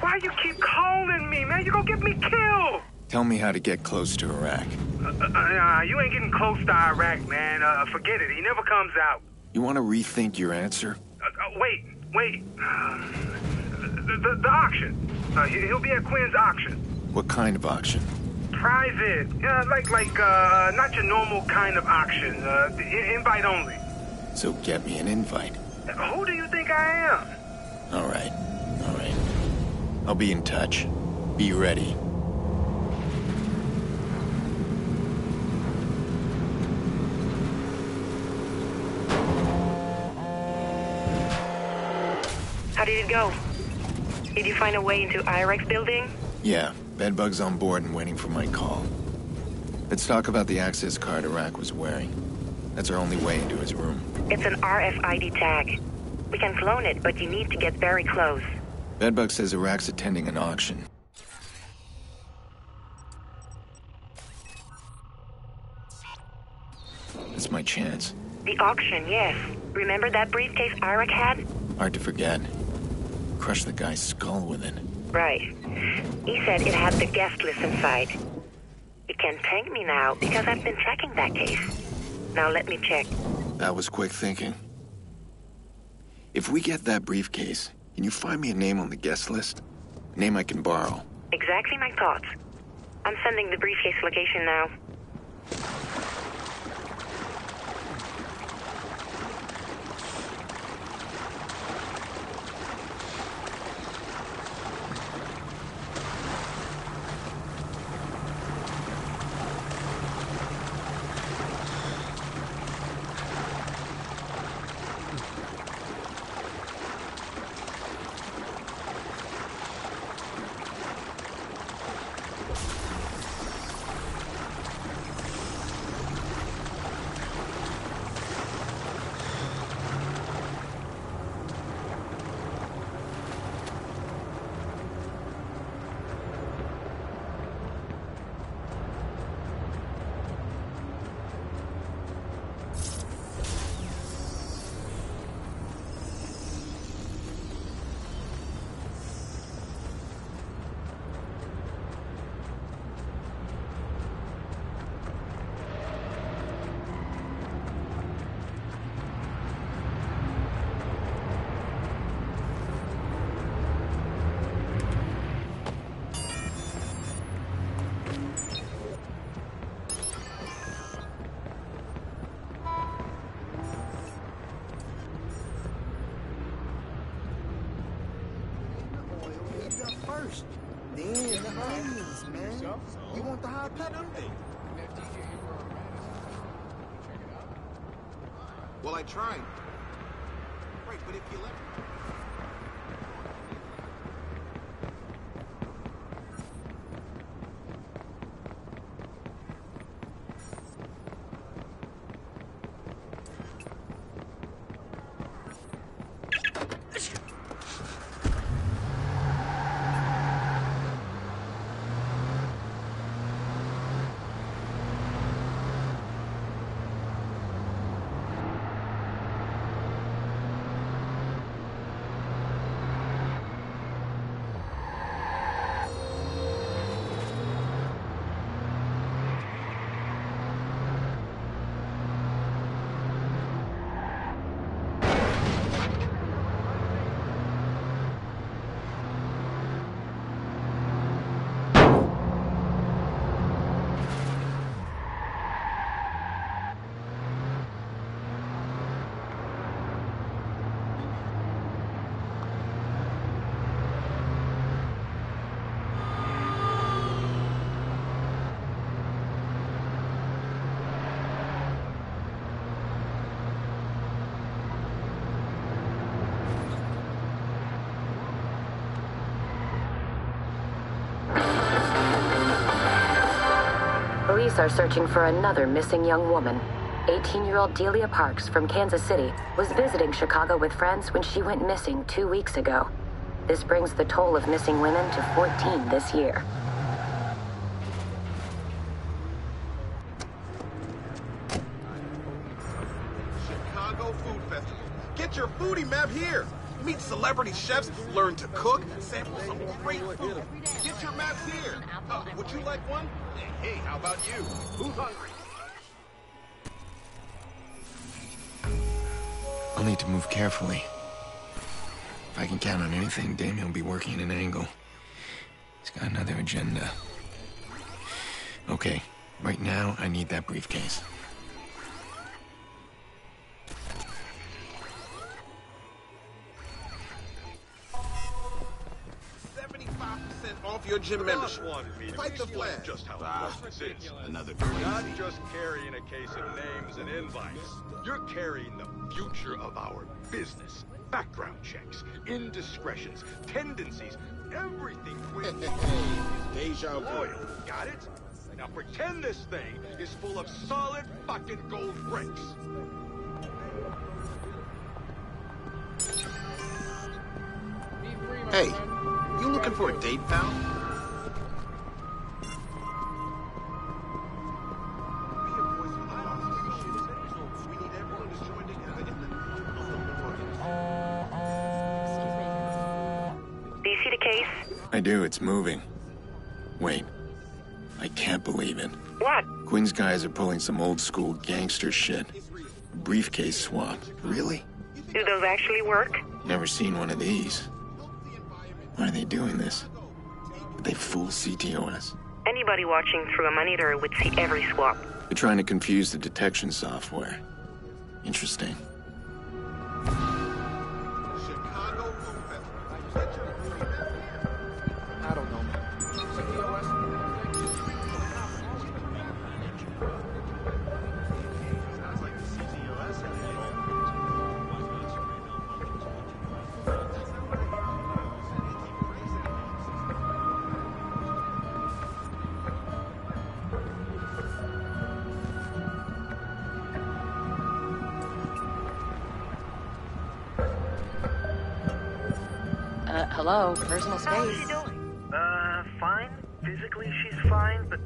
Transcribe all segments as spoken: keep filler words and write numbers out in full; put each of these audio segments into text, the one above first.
Why you keep calling me, man? You're gonna get me killed! Tell me how to get close to Iraq. Uh, uh, you ain't getting close to Iraq, man. Uh, forget it. He never comes out. You want to rethink your answer? Uh, uh, wait, wait. Uh, the, the, the auction. Uh, he'll be at Quinn's auction. What kind of auction? Private. Yeah, like, like, uh, not your normal kind of auction. Uh, invite only. So get me an invite. Who do you think I am? All right. All right. I'll be in touch. Be ready. How did it go? Did you find a way into I REC's building? Yeah. Bedbug's on board and waiting for my call. Let's talk about the access card Iraq was wearing. That's our only way into his room. It's an R F I D tag. We can clone it, but you need to get very close. Bedbug says Iraq's attending an auction. That's my chance. The auction, yes. Remember that briefcase I REC had? Hard to forget. Crushed the guy's skull with it. Right. He said it had the guest list inside. It can thank me now because I've been tracking that case. Now let me check. That was quick thinking. If we get that briefcase, can you find me a name on the guest list? A name I can borrow. Exactly my thoughts. I'm sending the briefcase location now. Well, I tried. Right, but if you let... Police are searching for another missing young woman. eighteen-year-old Delia Parks from Kansas City was visiting Chicago with friends when she went missing two weeks ago. This brings the toll of missing women to fourteen this year. Chicago Food Festival. Get your foodie map here! meet celebrity chefs, learn to cook, sample some great food. Get your maps here. Uh, would you like one? Hey, hey, how about you? Who's hungry? I'll need to move carefully. If I can count on anything, Damien will be working at an angle. He's got another agenda. Okay, right now I need that briefcase. Your gym membership. Fight the flag. Just how ah, this is. Another crazy. You're not just carrying a case of names and invites. You're carrying the future of our business. Background checks, indiscretions, tendencies, everything. Deja vu. Loyal. Got it? Now pretend this thing is full of solid fucking gold bricks. Hey, you looking for a date, pal? Do you see the case? I do, it's moving. Wait, I can't believe it. What? Quinn's guys are pulling some old school gangster shit. A briefcase swap. Really? Do those actually work? Never seen one of these. Why are they doing this? Did they fool C T O S? Anybody watching through a monitor would see every swap. They're trying to confuse the detection software. Interesting. Chicago I don't know, man. Sounds like C T O S. Hello, personal space. How's she doing? Uh, fine. Physically, she's fine, but...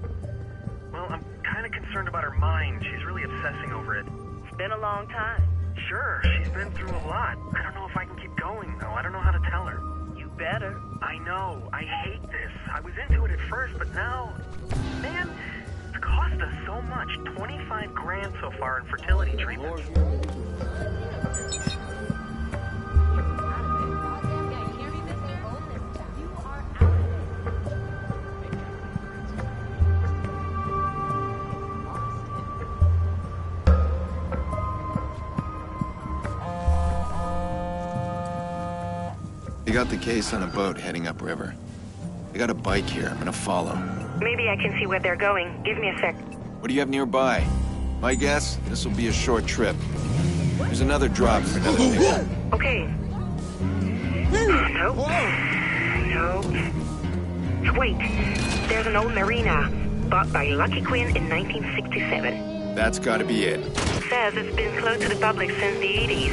Well, I'm kind of concerned about her mind. She's really obsessing over it. It's been a long time. Sure, she's been through a lot. I don't know if I can keep going, though. I don't know how to tell her. You better. I know. I hate this. I was into it at first, but now... Man, it's cost us so much. twenty-five grand so far in fertility treatment. They got the case on a boat heading upriver. I got a bike here. I'm gonna follow. Maybe I can see where they're going. Give me a sec. What do you have nearby? My guess, this will be a short trip. There's another drop for another picture. Okay. Nope. Nope. Wait. There's an old marina bought by Lucky Quinn in nineteen sixty-seven. That's gotta be it. It says it's been closed to the public since the eighties.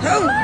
Look out!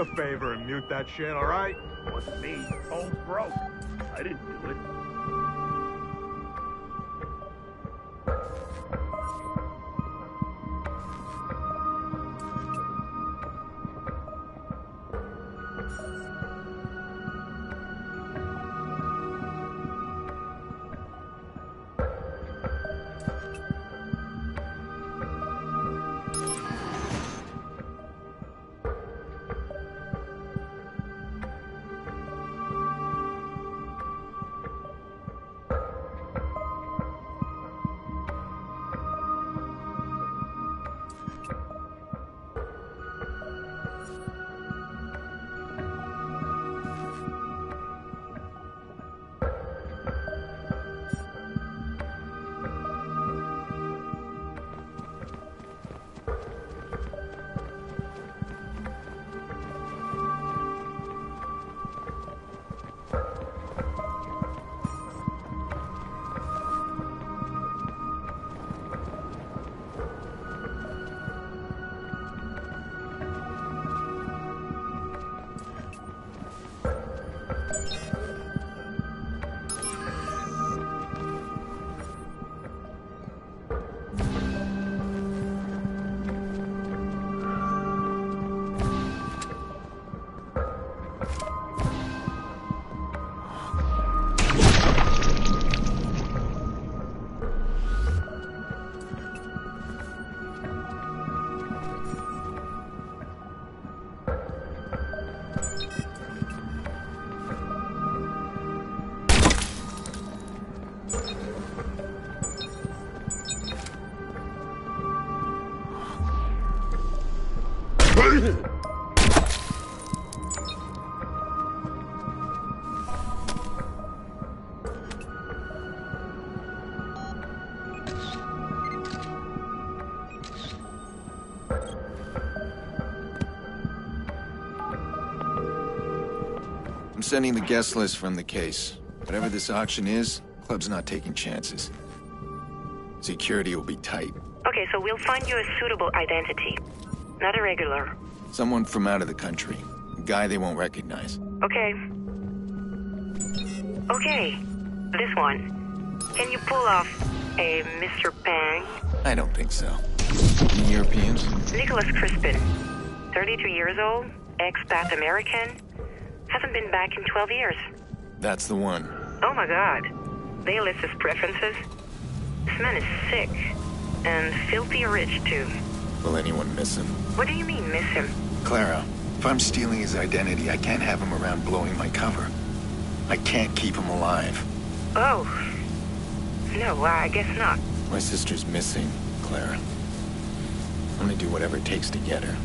a favor and mute that shit, all right? Wasn't me. Phone broke. I didn't do it. I'm sending the guest list from the case. Whatever this auction is, club's not taking chances. Security will be tight. Okay, so we'll find you a suitable identity. Not a regular. Someone from out of the country. A guy they won't recognize. Okay. Okay. This one. Can you pull off a Mister Pang? I don't think so. Any Europeans? Nicholas Crispin. thirty-two years old. Expat American. Hasn't been back in twelve years. That's the one. Oh my god. They list his preferences. This man is sick. And filthy rich, too. Will anyone miss him? What do you mean, miss him? Clara, if I'm stealing his identity, I can't have him around blowing my cover. I can't keep him alive. Oh. No, I guess not. My sister's missing, Clara. I'm gonna do whatever it takes to get her.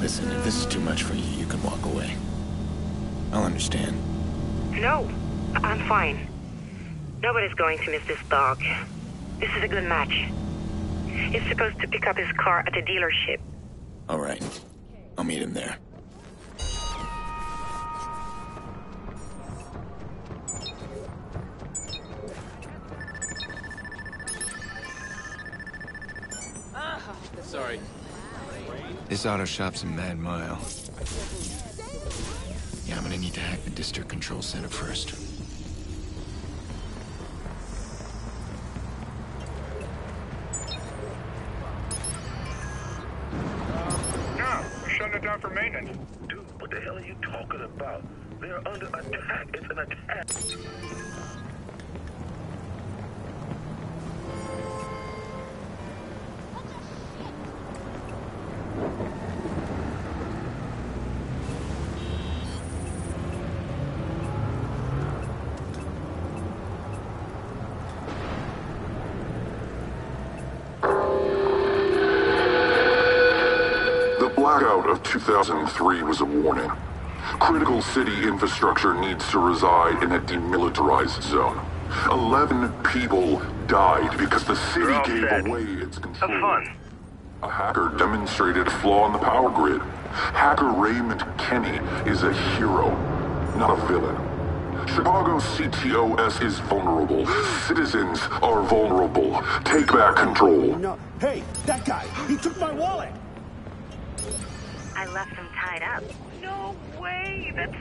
Listen, if this is too much for you, you can walk away. I'll understand. No, I'm fine. Nobody's going to miss this dog. This is a good match. He's supposed to pick up his car at the dealership. All right. I'll meet him there. Sorry. This auto shop's a mad mile. Yeah, I'm gonna need to hack the district control center first. No, we're shutting it down for maintenance. Dude, what the hell are you talking about? They're under attack. It's an attack. two thousand three was a warning. Critical city infrastructure needs to reside in a demilitarized zone. Eleven people died because the city gave dead. away its control. Have fun. A hacker demonstrated a flaw in the power grid. Hacker Raymond Kenny is a hero, not a villain. Chicago's C T O S is vulnerable. Citizens are vulnerable. Take back control. No. Hey, that guy, he took my wallet! I left him tied up. No way! That's...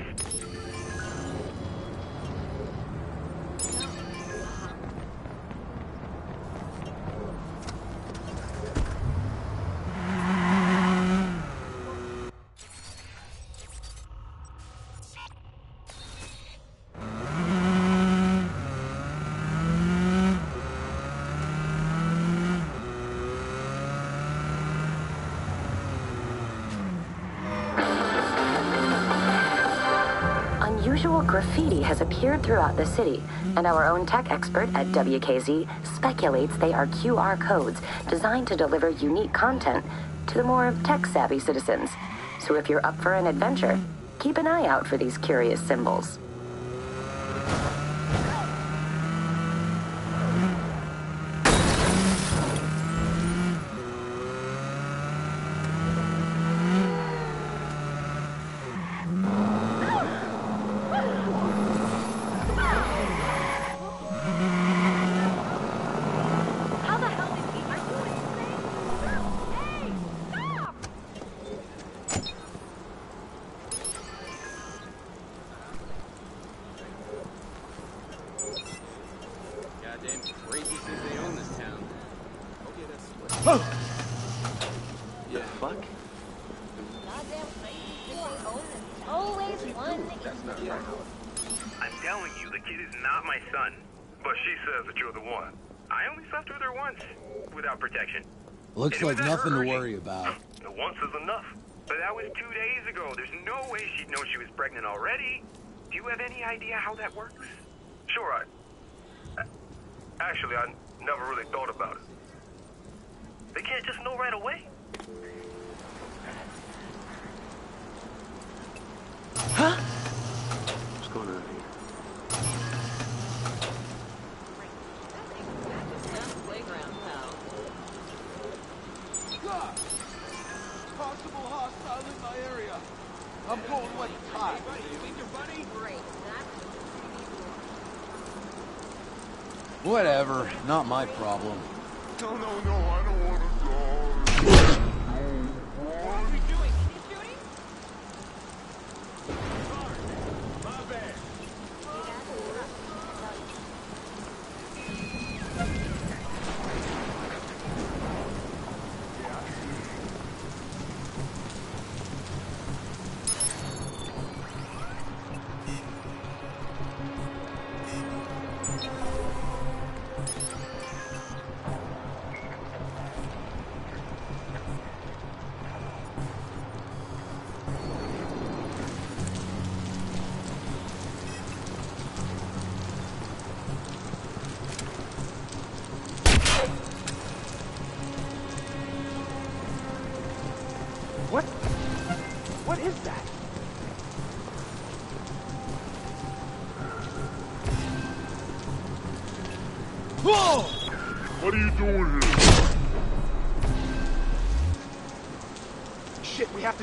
Graffiti has appeared throughout the city, and our own tech expert at W K Z speculates they are Q R codes designed to deliver unique content to the more tech-savvy citizens. So if you're up for an adventure, keep an eye out for these curious symbols. Looks like nothing to worry about. The once is enough. But that was two days ago. There's no way she'd know she was pregnant already. Do you have any idea how that works? Sure, I... Actually, I never really thought about it. They can't just know right away? Huh? What's going on here? I'm going away hot. Hey, buddy, you think you're funny? Great. Whatever. Not my problem. No, no, no. I don't want to go. What are we doing? He's shooting? Sorry. My bad.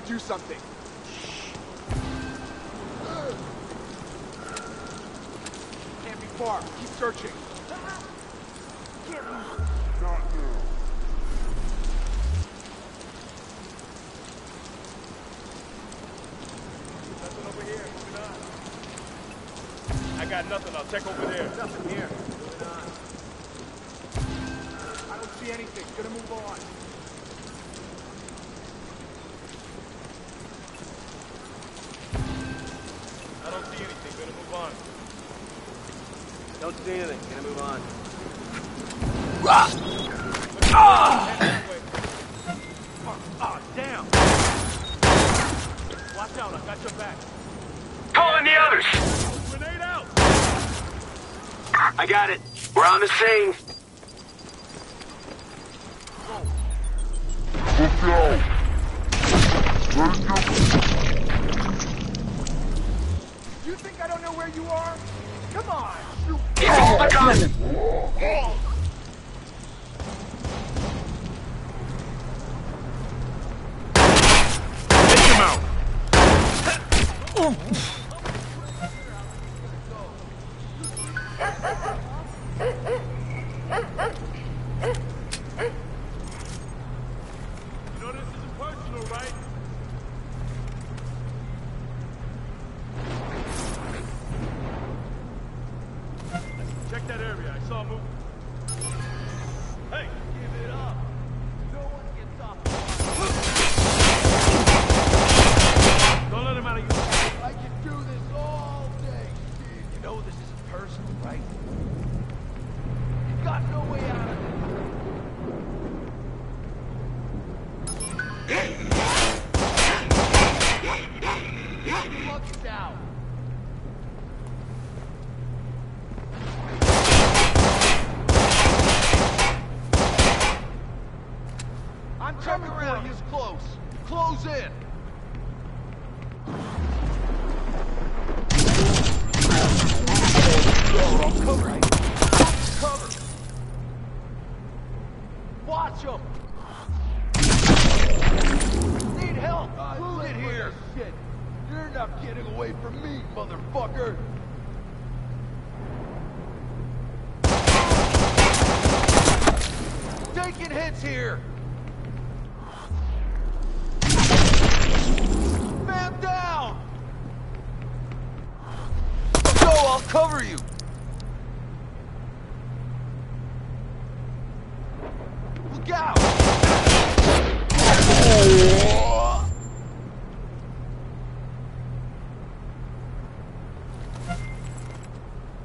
Do something. Shh. Can't be far. Keep searching. Can't move. Not nothing over here. Moving on. I got nothing. I'll check over there. Nothing here. Moving on. I don't see anything. Gonna move on. Don't do anything. Gonna move on. Ah! Ah! Ah, damn! Watch out! I got your back. Calling the others. Grenade out! I got it. We're on the scene. Let's go. Let's go. You think I don't know where you are? Come on! Oh, my God. Take him out! You know this isn't personal, right? on moving. Hey, give it up. No one gets off. Don't let him out of your... I can do this all day, Steve. You know this isn't personal, right? You've got no way out of this.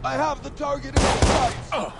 I have the target in the sight. Uh.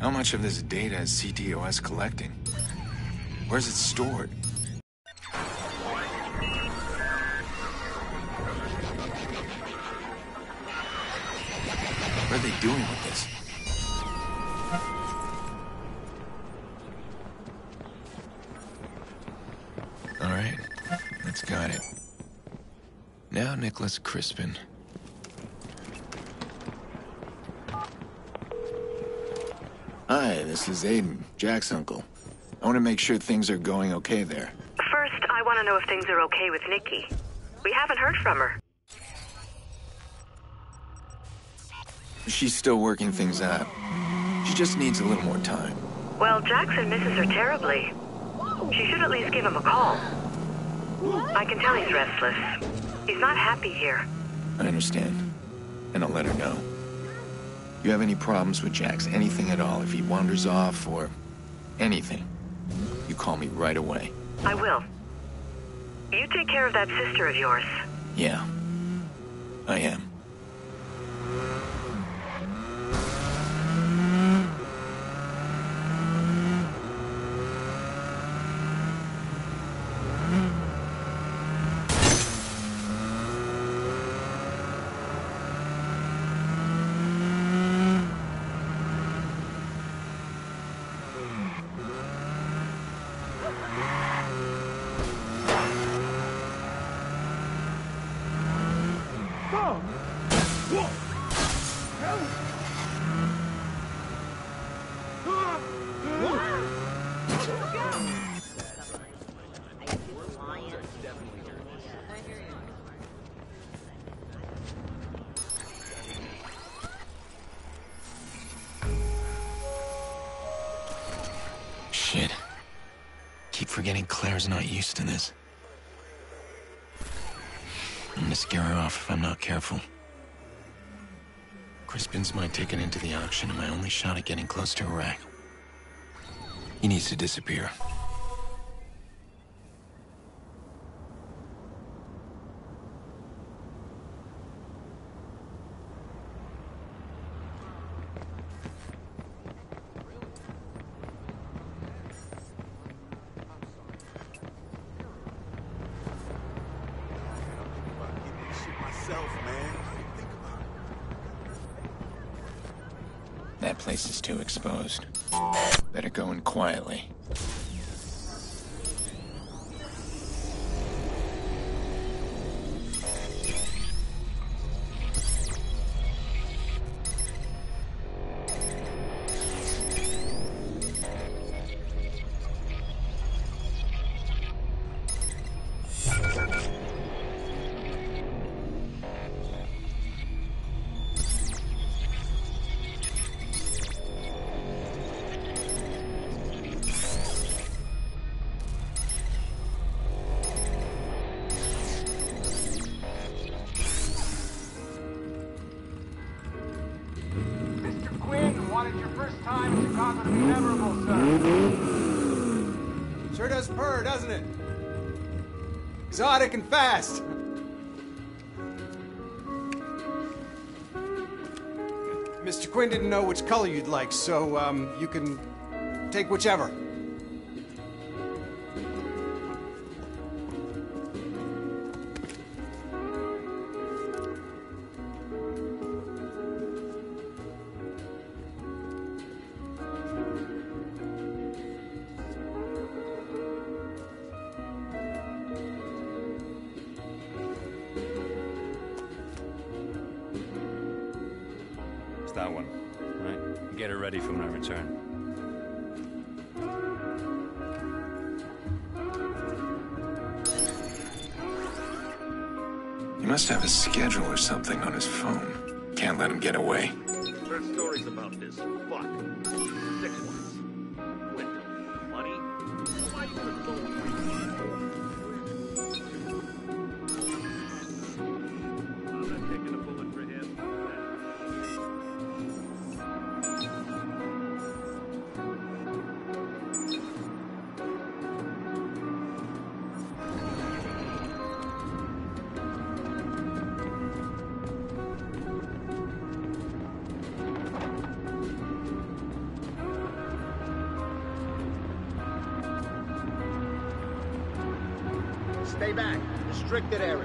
How much of this data is C T O S collecting? Where's it stored? What are they doing with this? All right, that's got it. Now Nicholas Crispin. Hi, this is Aiden, Jack's uncle. I want to make sure things are going okay there. First, I want to know if things are okay with Nikki. We haven't heard from her. She's still working things out. She just needs a little more time. Well, Jackson misses her terribly. She should at least give him a call. I can tell he's restless. He's not happy here. I understand. And I'll let her know. You have any problems with Jax, anything at all, if he wanders off or anything, you call me right away. I will. You take care of that sister of yours. Yeah, I am. Shit. Keep forgetting Claire's not used to this. I'm gonna scare her off if I'm not careful. Crispin's my ticket into the auction and my only shot at getting close to Iraq. He needs to disappear. That place is too exposed. Better go in quietly. Sure does purr, doesn't it? Exotic and fast. Mister Quinn didn't know which color you'd like, so um, you can take whichever. That one, right? Get her ready for when I return. He must have a schedule or something on his phone. Can't let him get away. Heard stories about this. Fuck. Six ones. With money. Why you put the phone? Stay back. Restricted area.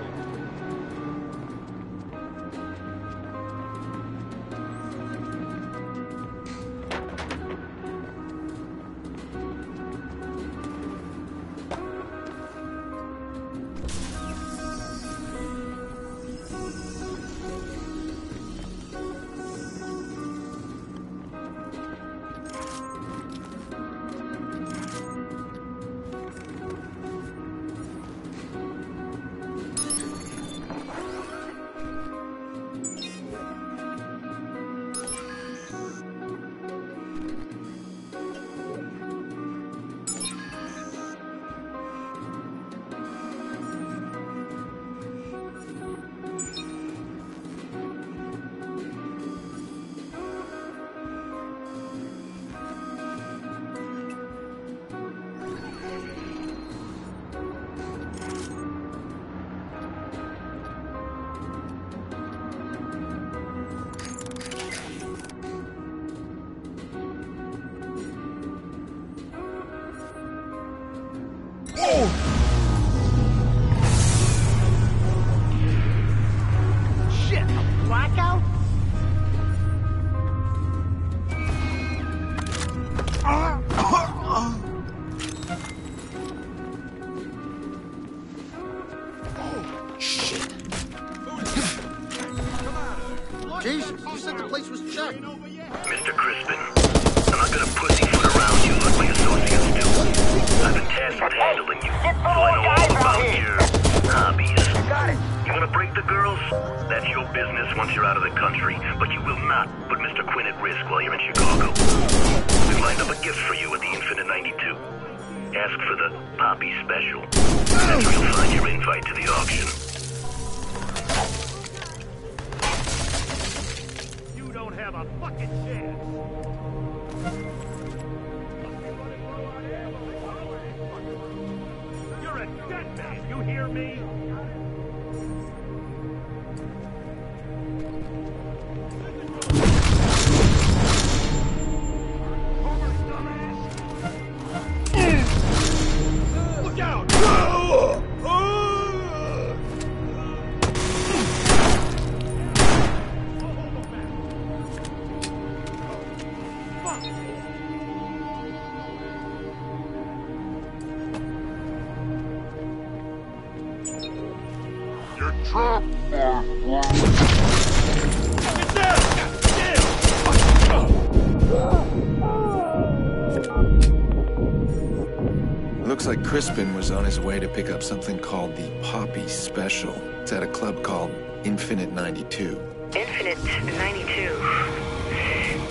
Crispin was on his way to pick up something called the Poppy Special. It's at a club called Infinite ninety-two. Infinite ninety-two.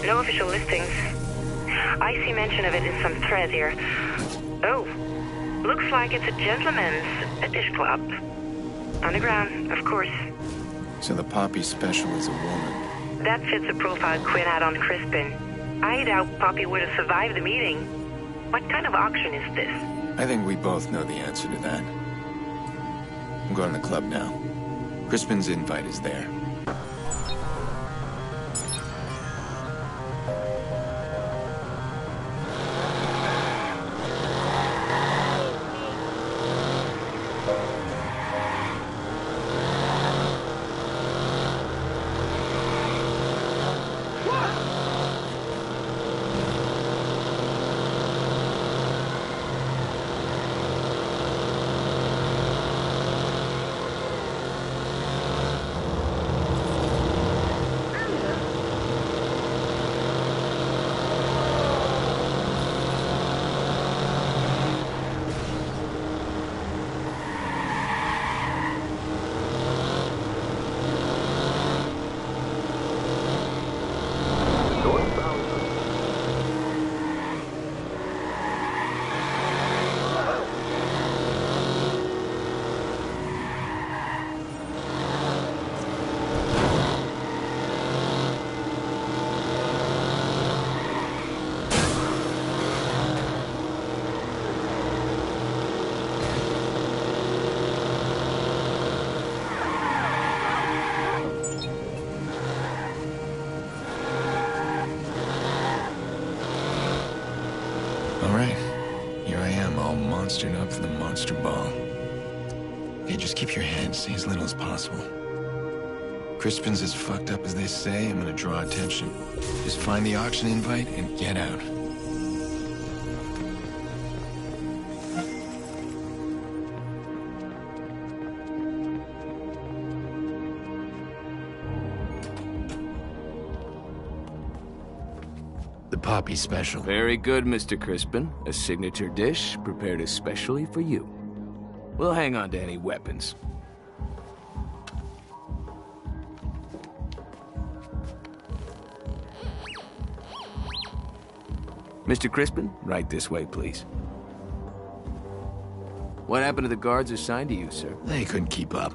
No official listings. I see mention of it in some thread here. Oh, looks like it's a gentleman's a dish club. Underground, of course. So the Poppy Special is a woman. That fits the profile Quinn had on Crispin. I doubt Poppy would have survived the meeting. What kind of auction is this? I think we both know the answer to that. I'm going to the club now. Crispin's invite is there. Up for the monster ball. Yeah, just keep your head, say as little as possible. Crispin's as fucked up as they say, I'm gonna draw attention. Just find the auction invite and get out. The poppy special. Very good, Mister Crispin. A signature dish prepared especially for you. We'll hang on to any weapons. Mister Crispin, right this way, please. What happened to the guards assigned to you, sir? They couldn't keep up.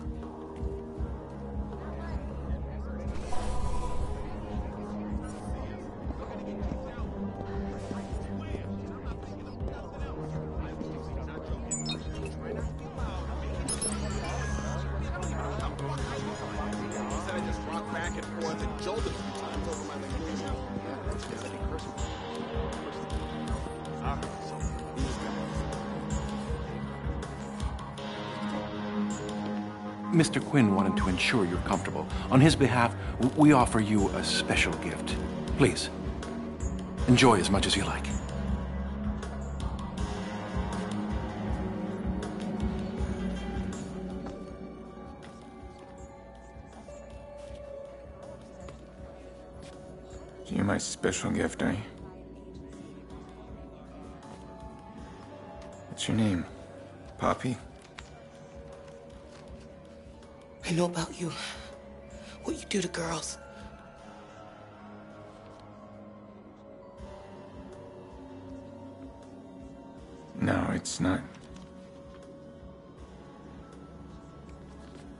Mister Quinn wanted to ensure you're comfortable. On his behalf, we offer you a special gift. Please, enjoy as much as you like. You're my special gift, eh? What's your name? Poppy? I know about you, what you do to girls. No, it's not.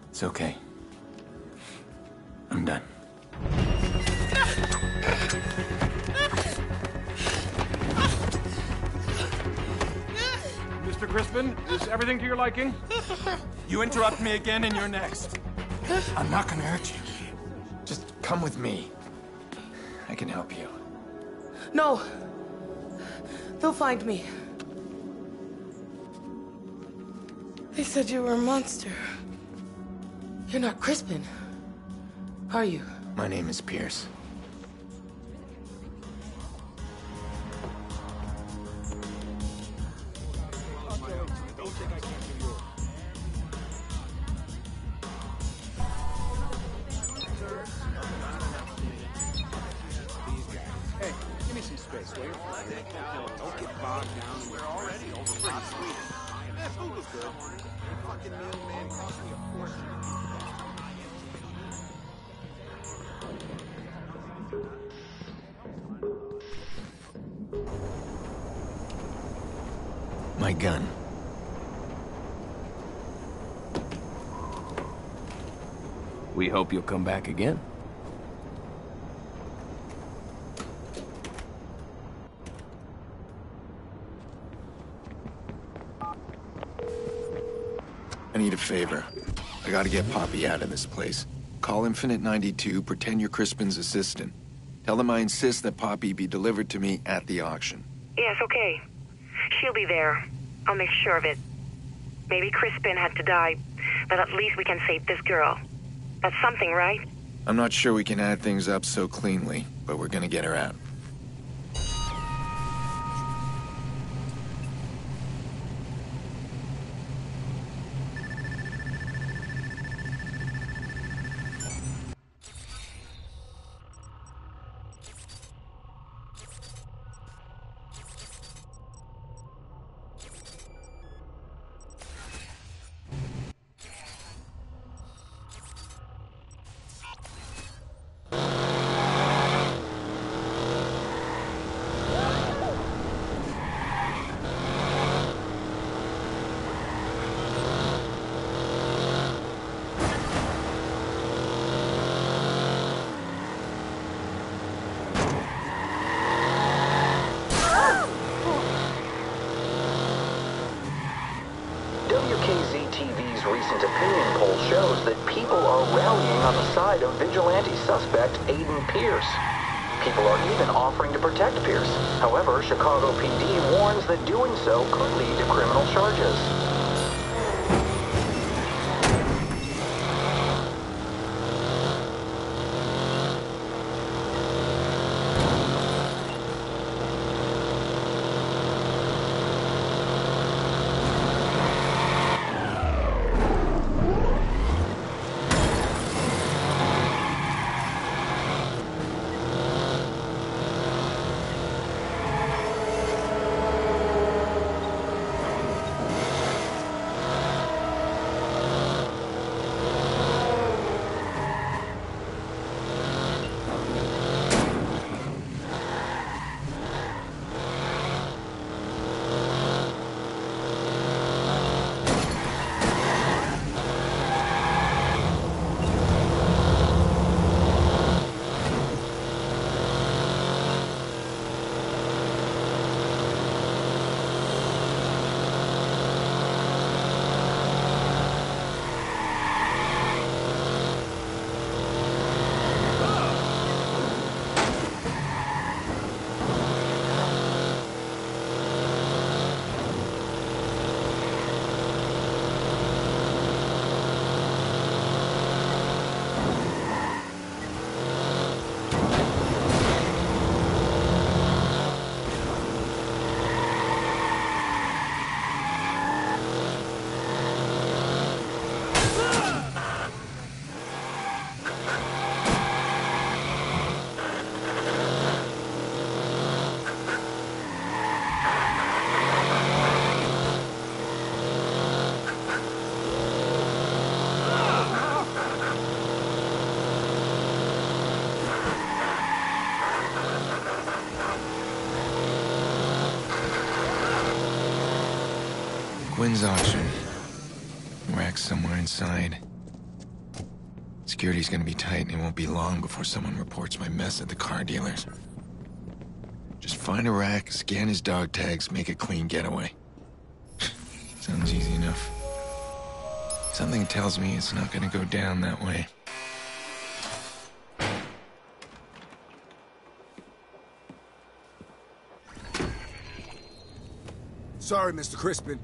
It's okay. I'm done. Mister Crispin, is everything to your liking? You interrupt me again and you're next. I'm not gonna hurt you. Just come with me. I can help you. No. They'll find me. They said you were a monster. You're not Crispin, are you? My name is Pierce. My gun. We hope you'll come back again. I need a favor. I gotta get Poppy out of this place. Call Infinite ninety-two, pretend you're Crispin's assistant. Tell them I insist that Poppy be delivered to me at the auction. Yes, okay. She'll be there. I'll make sure of it. Maybe Crispin had to die, but at least we can save this girl. That's something, right? I'm not sure we can add things up so cleanly, but we're gonna get her out. W K Z T V's recent opinion poll shows that people are rallying on the side of vigilante suspect Aiden Pierce. People are even offering to protect Pierce. However, Chicago P D warns that doing so could lead to criminal charges. Wins auction. Rack's somewhere inside. Security's gonna be tight, and it won't be long before someone reports my mess at the car dealers. Just find a rack, scan his dog tags, make a clean getaway. Sounds easy enough. Something tells me it's not gonna go down that way. Sorry, Mister Crispin.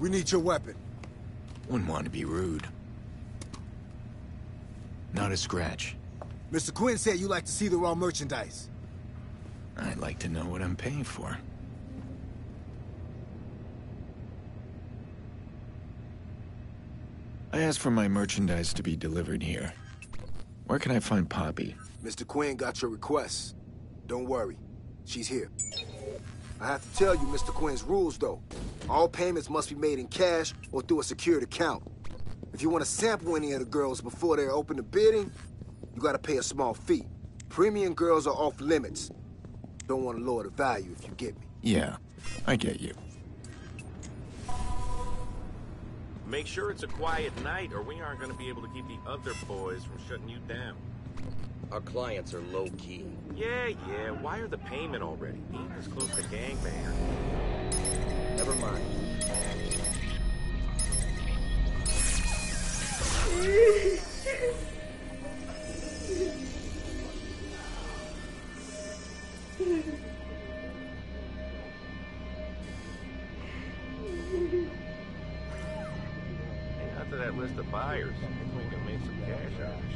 We need your weapon. Wouldn't want to be rude. Not a scratch. Mister Quinn said you like to see the raw merchandise. I'd like to know what I'm paying for. I asked for my merchandise to be delivered here. Where can I find Poppy? Mister Quinn got your request. Don't worry. She's here. I have to tell you Mister Quinn's rules, though. All payments must be made in cash or through a secured account. If you want to sample any of the girls before they're open to bidding, you gotta pay a small fee. Premium girls are off limits. Don't want to lower the value if you get me. Yeah, I get you. Make sure it's a quiet night or we aren't gonna be able to keep the other boys from shutting you down. Our clients are low-key. Yeah, yeah. Why are the payment already? Eden's close to gangbanger. Never mind. Hey, after that list of buyers, I think we can make some cash out of it.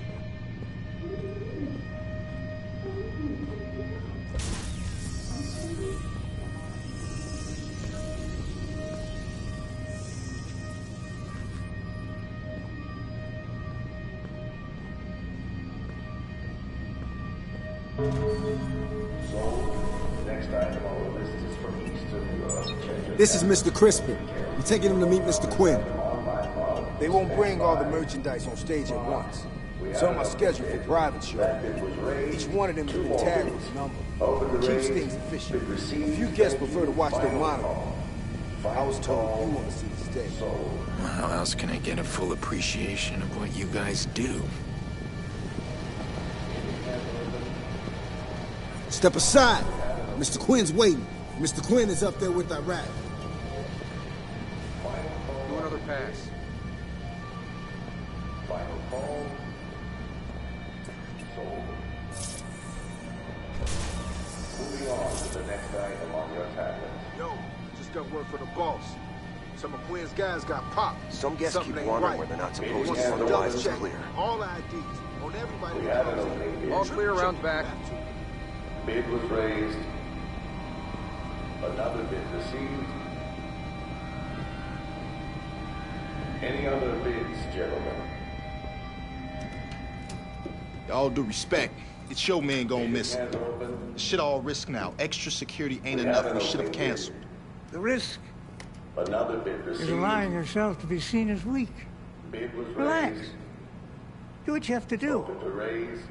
This is Mister Crispin. We're taking him to meet Mister Quinn. They won't bring all the merchandise on stage at once. Some are scheduled for private shows. Each one of them will be tagged with a number. Keeps things efficient. A few guests prefer to watch their monitor. I was told you want to see this day. Well, how else can I get a full appreciation of what you guys do? Step aside. Mister Quinn's waiting. Mister Quinn is up there with that rat. Do another pass. Final call. Sold. Moving on to the next item on your tablet. Yo, just got word for the boss. Some of Quinn's guys got popped. Some guests keep wandering right where they're not supposed to, otherwise it's clear. All I Ds on everybody. We had an all clear around back. Bid was raised. Another bid received. Any other bids, gentlemen? All due respect, it's your man gonna miss it. The shit all risk now. Extra security ain't enough. We should have canceled. The risk another bid is allowing yourself to be seen as weak. Bid was relaxed. Raised. Do what you have to do.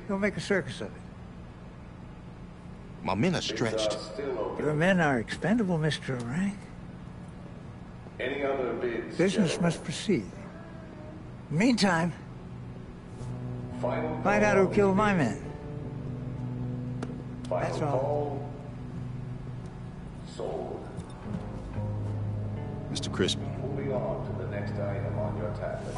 Don't make a circus of it. My men are stretched. Are Your men are expendable, Mister Rank. Any other bids? Business gentlemen? Must proceed. Meantime, Final find out who killed my men. Final That's all. Sold. Mister Crispin. Moving on to the next item on your tablet.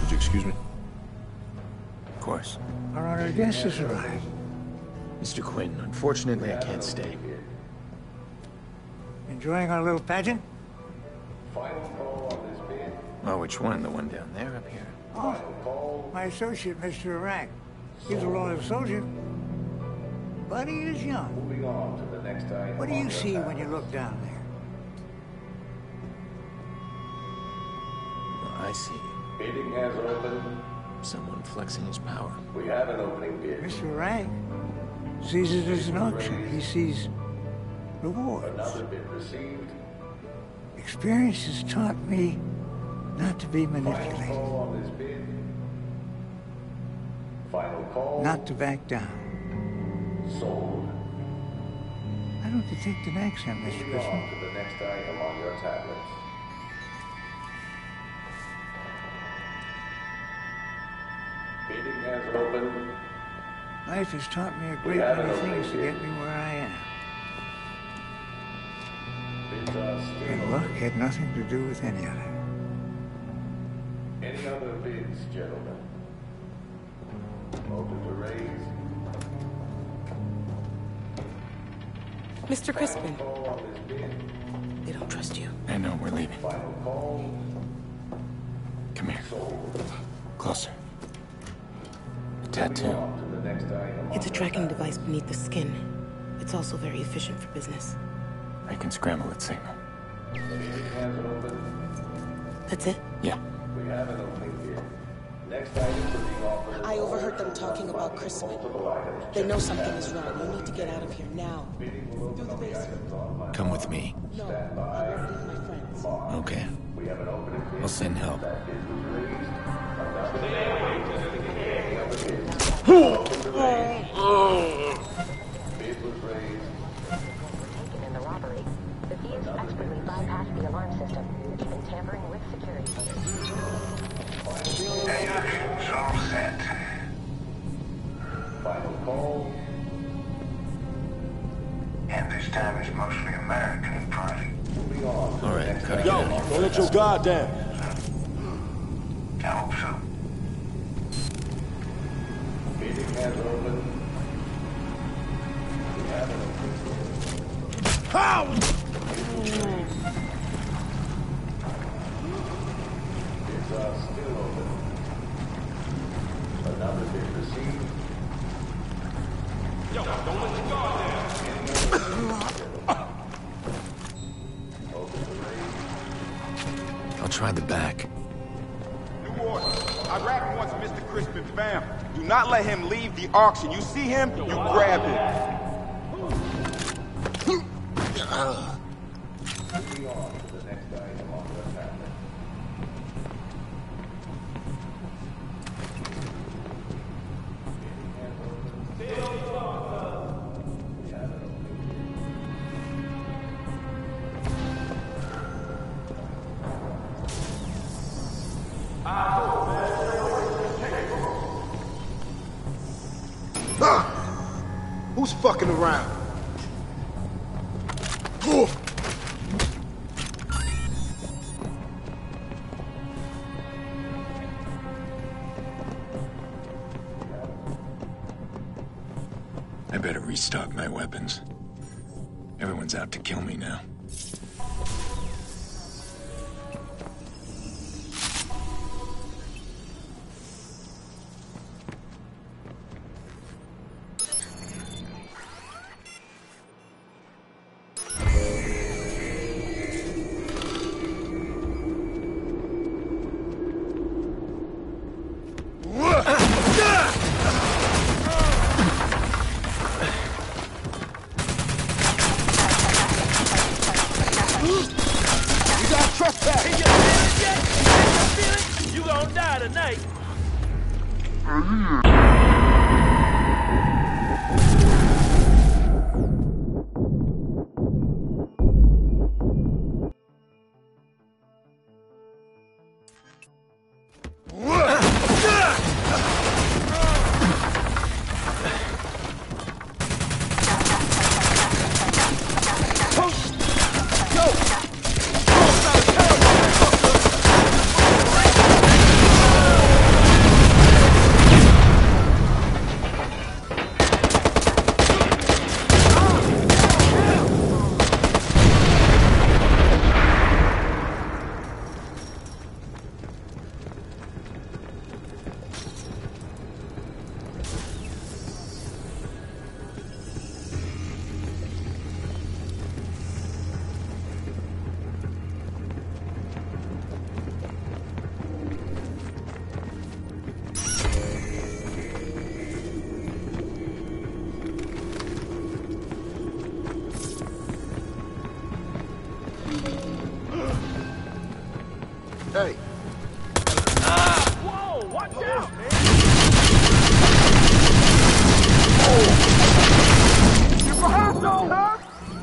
Would you excuse me? Of course. Our honored guest has arrived. Mister Quinn, unfortunately I can't stay. Enjoying our little pageant? Final call on this bid. Well, which one? The one down there up here? Oh, my associate, Mister Rack. He's a loyal soldier. But he is young. Moving on to the next item. What do you see when you look down there? Well, I see. Bidding has opened. Someone flexing his power. We have an opening bid. Mister Rank sees it as an auction. He sees rewards. Another bid received. Experience has taught me not to be manipulated. Final call on this bid. Final call. Not to back down. Sold. don't you take the next one, Mister Crispin? Move on to the next item on your tablet. Meeting has opened. Life has taught me a great many things to get me where I am. And luck had nothing to do with any of it. Any other bids, gentlemen? Open to raise. Mister Crispin. They don't trust you. I know, we're leaving. Come here. Closer. A tattoo. It's a tracking device beneath the skin. It's also very efficient for business. I can scramble its signal. That's it? Yeah. We have an opening here. Next item to be offered. I overheard them talking about Crispin. They know something is wrong. You need to get out of here now. Through the basement. Come with me. No, I'm not leaving my friends. Okay. We have an opening here. I'll send help. Expertly bypass the alarm system, even tampering with security. Deductions all set. Final call. And this time it's mostly American party. All right, cut it. Yo, don't let your guard down. I hope so. Meeting has opened. We have an open. How? Bids are still open. Another bid received. Yo, don't let your guard down. Open the range. I'll try the back. New order. Iraq wants Mister Crispin bam. Do not let him leave the auction. You see him, you grab him. uh. Moving on to the next item on the tablet. Ah! Who's fucking around? Oh! Better restock my weapons. Everyone's out to kill me now.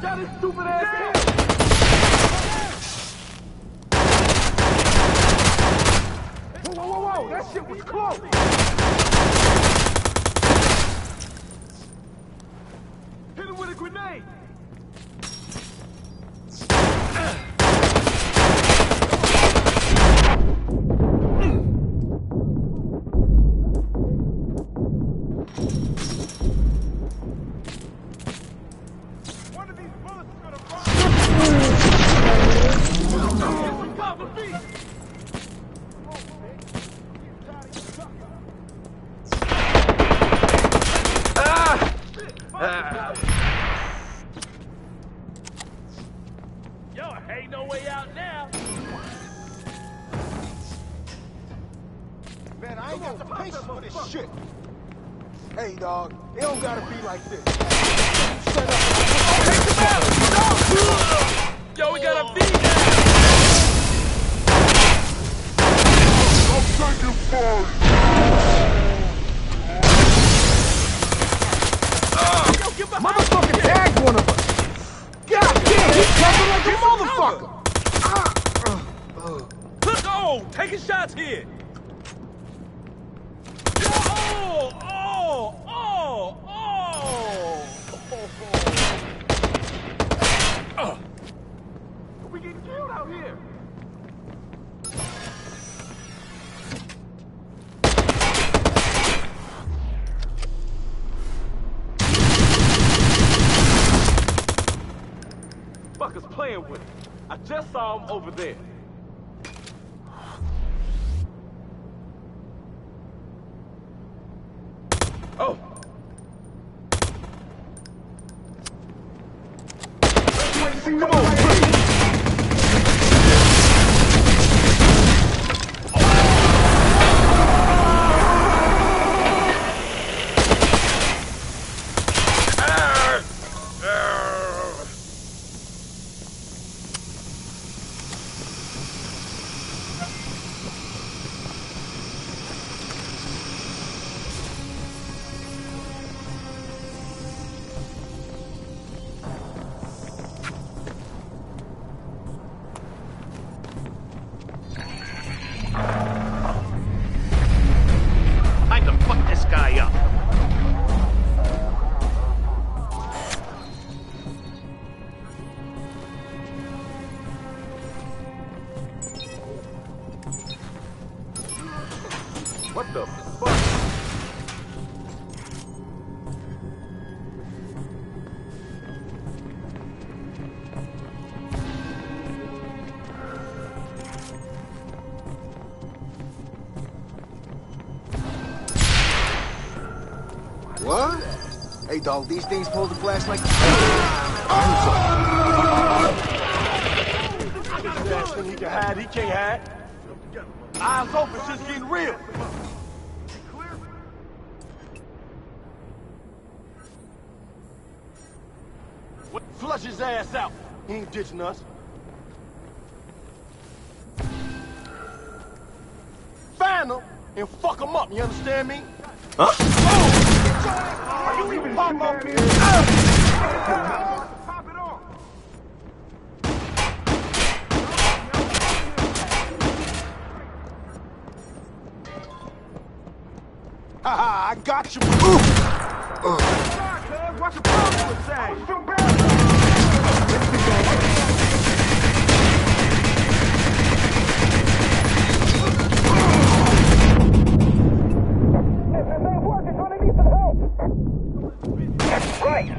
Shut his stupid ass down! Whoa, whoa, whoa, whoa! That shit was close! Hit him with a grenade! Over there. Oh. Come on. Dog, these things pull the flash like. I'm sorry. The last thing he can hide, he can't hide. Eyes open, shit's getting real. What? Flush his ass out. He ain't ditching us. Find him and fuck him up. You understand me? Huh? Oh! Are you even pop up here? Pop it on. Haha, I got you. What's the problem with that? Right!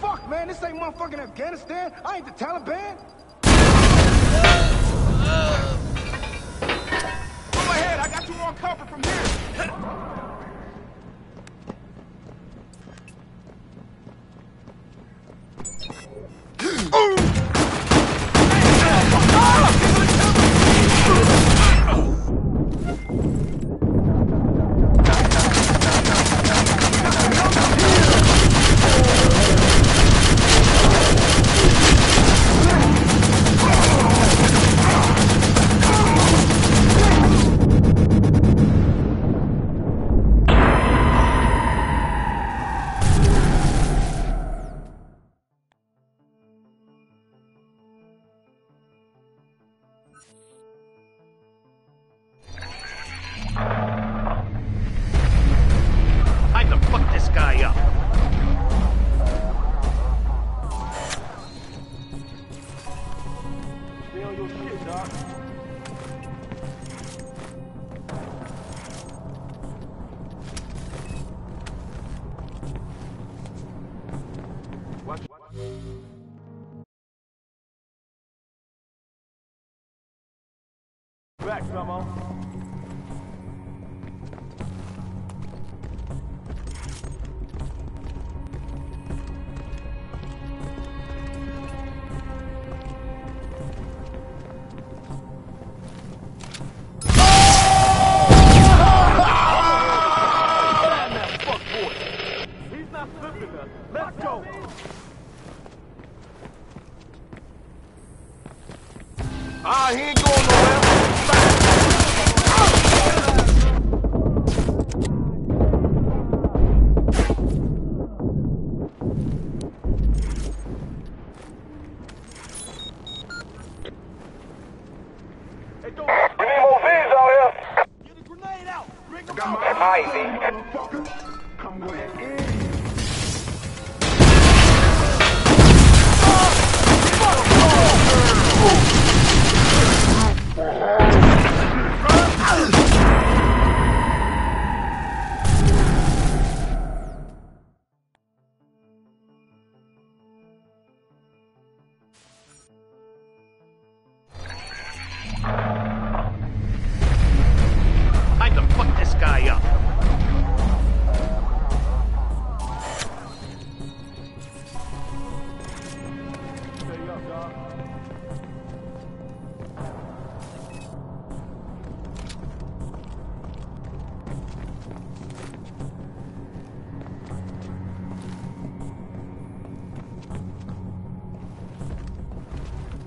Fuck, man, this ain't motherfucking Afghanistan! I ain't the Taliban! Go ahead, I got you on cover from here! your shit, Doc. Watch, watch. Back, Summo.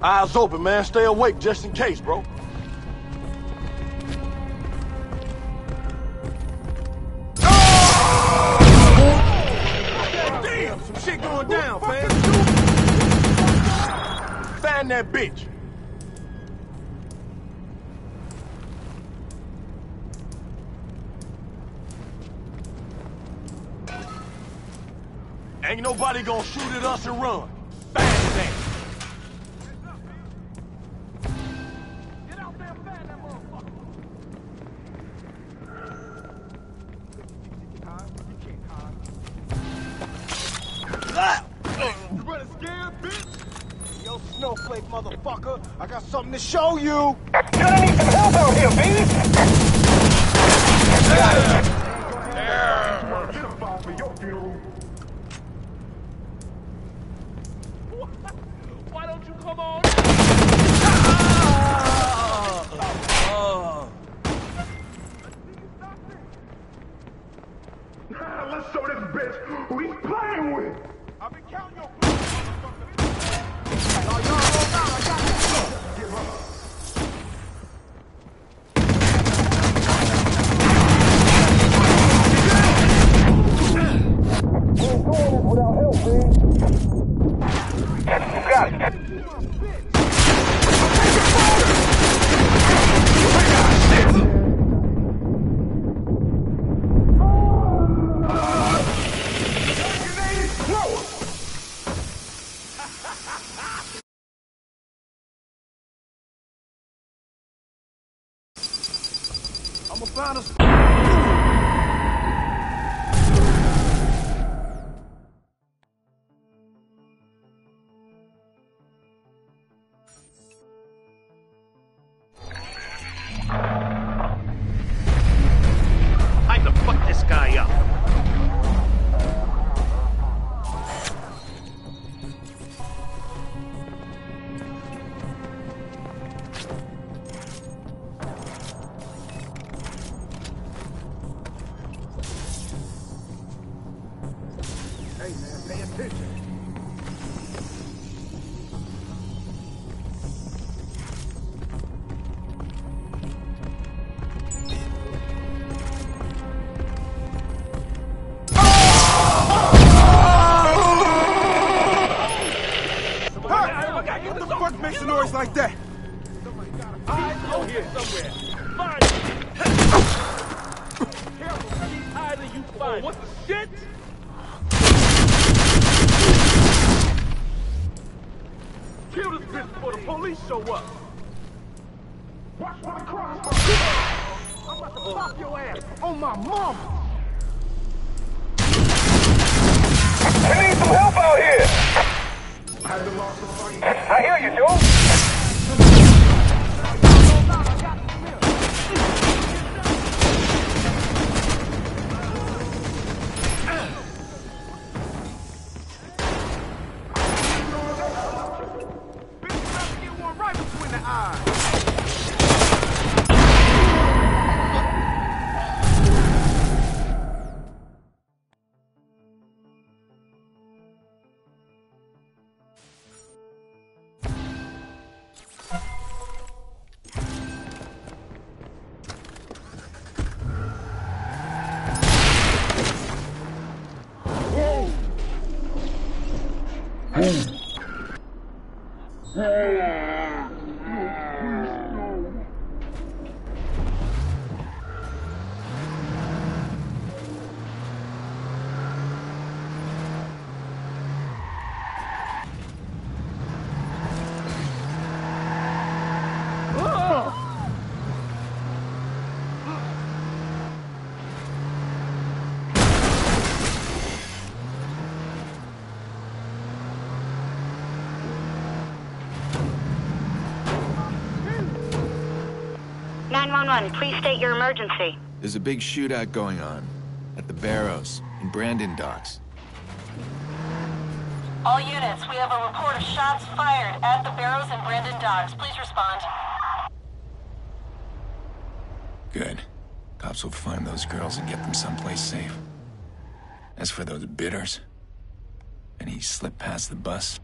Eyes open, man. Stay awake just in case, bro. Oh! Damn, some shit going down, fam. Find that bitch. Ain't nobody gonna shoot at us and run. Bang, bang. I got something to show you. Gonna need some help out here, baby. Yeah. Yeah. Get up off of your funeral. Why don't you come on? Ah! Ah! Let's show this bitch who he's playing with. I've been counting your kill this bitch before the police show up! Watch for the crossbar. I'm about to pop your ass on my mom. I need some help out here. I hear you, dude. Bitch, about to get one right between the eyes. Please state your emergency. There's a big shootout going on at the Barrows in Brandon Docks. All units, we have a report of shots fired at the Barrows and Brandon Docks. Please respond. Good. Cops will find those girls and get them someplace safe. As for those bidders, and he slipped past the bus,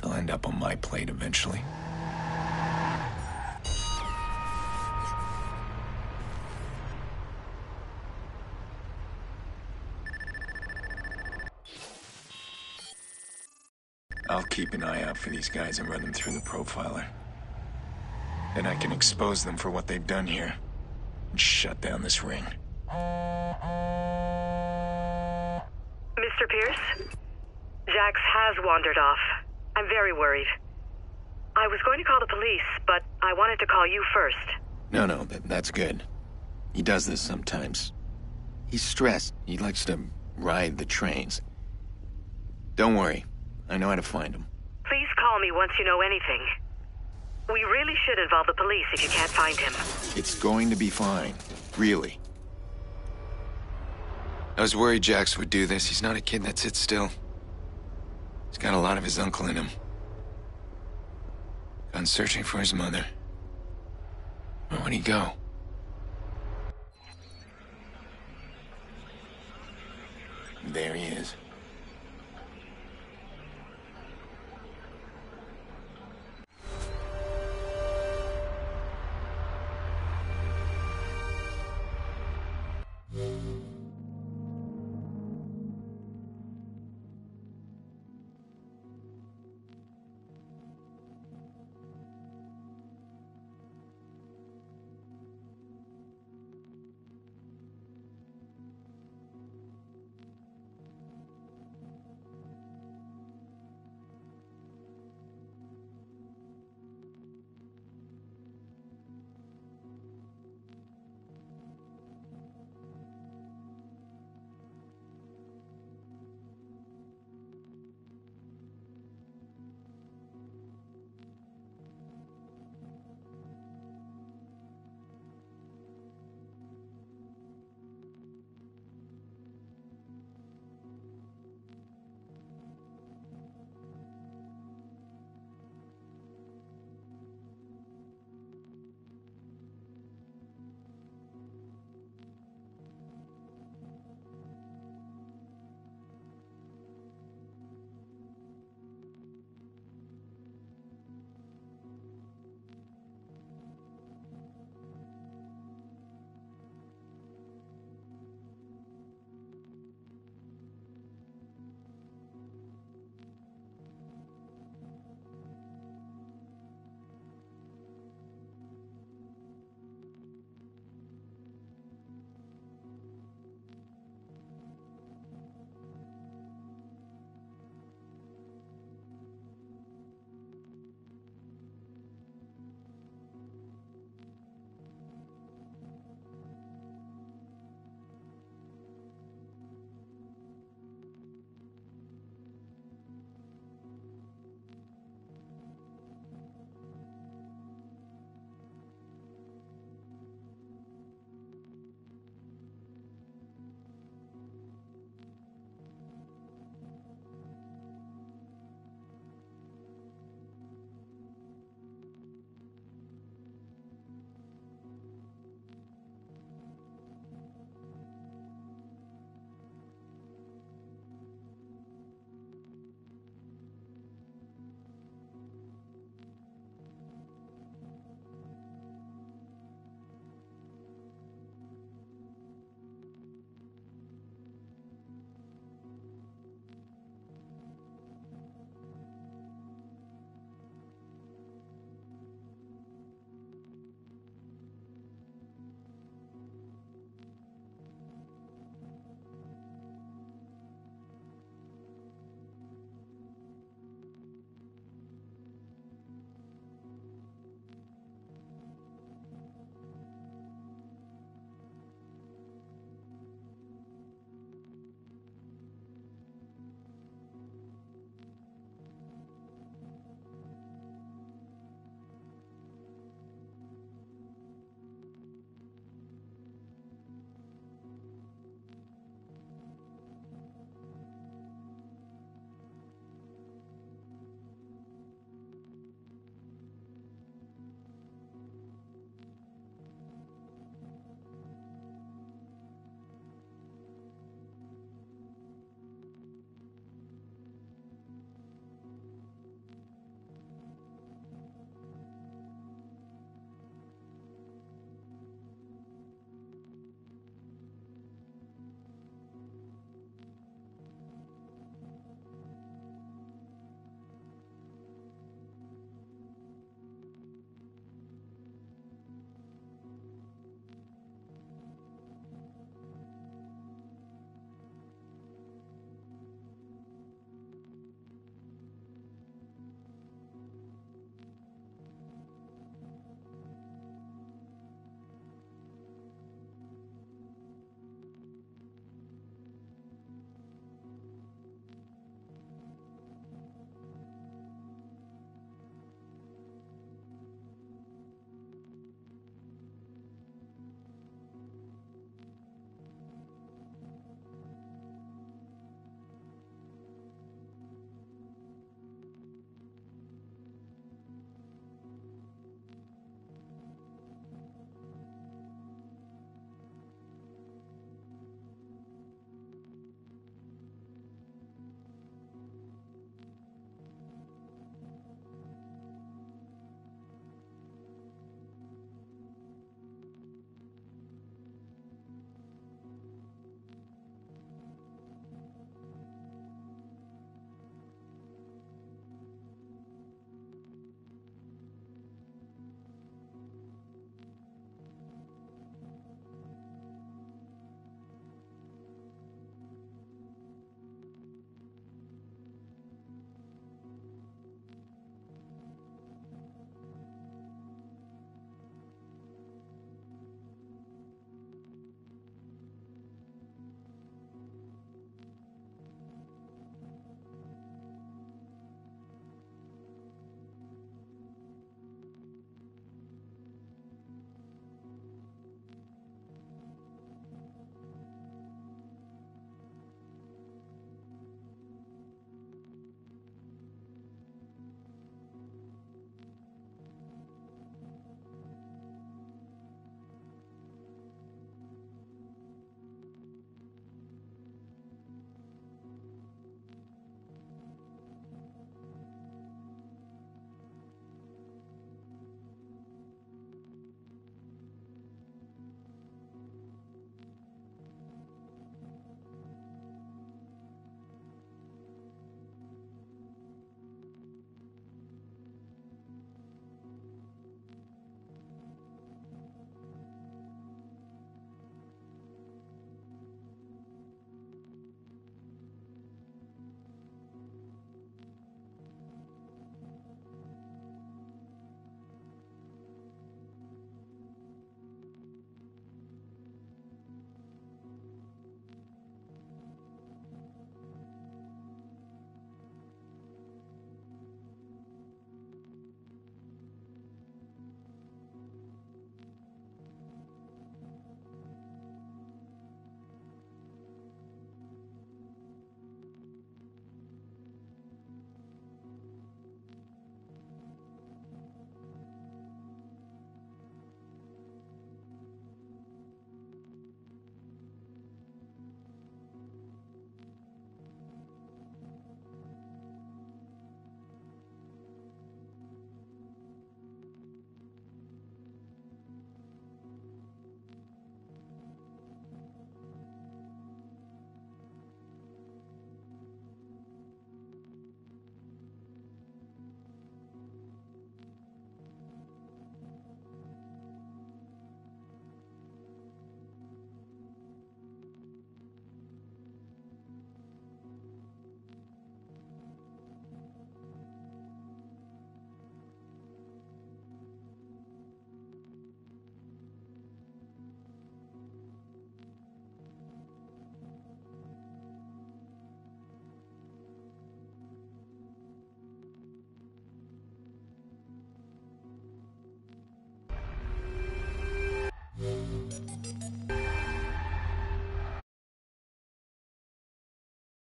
they'll end up on my plate eventually. I'll keep an eye out for these guys and run them through the profiler. Then I can expose them for what they've done here and shut down this ring. Mister Pierce? Jax has wandered off. I'm very worried. I was going to call the police, but I wanted to call you first. No, no, that, that's good. He does this sometimes. He's stressed. He likes to ride the trains. Don't worry. I know how to find him. Please call me once you know anything. We really should involve the police if you can't find him. It's going to be fine. Really. I was worried Jax would do this. He's not a kid that sits still. He's got a lot of his uncle in him. Gone searching for his mother. Where would he go? There he is.